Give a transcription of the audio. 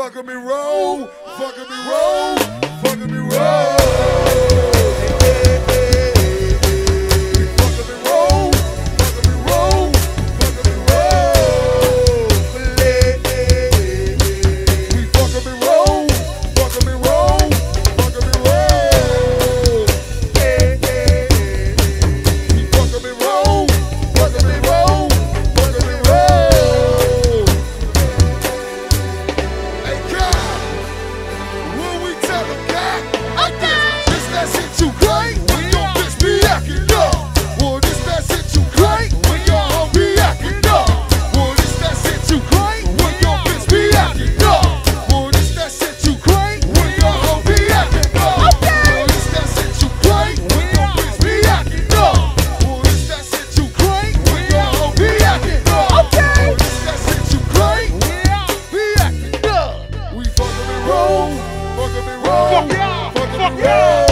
Fuckin' me roll, fuckin' me roll, fuckin' me roll. Fuckin' me roll, fuckin' me roll, fuckin' me roll. We fuckin' me roll, fuckin' me roll, fuckin' me roll. We fuckin' me roll, fuckin' me roll, fuckin' me roll. Hey God, will we tell the God? Okay. This that shit you great when your bitch be acting up. Well, this that shit you great when your hoe be acting up. Well, this that shit you great when your bitch be acting up. Well, this that shit you great when your hoe be acting up. Well, this that shit you great when your bitch be acting up. Well, this that shit you great when your hoe be acting up. Well, this that shit you great when your hoe be acting up. We fuckin' me roll, fuckin' me roll, fuckin' me roll.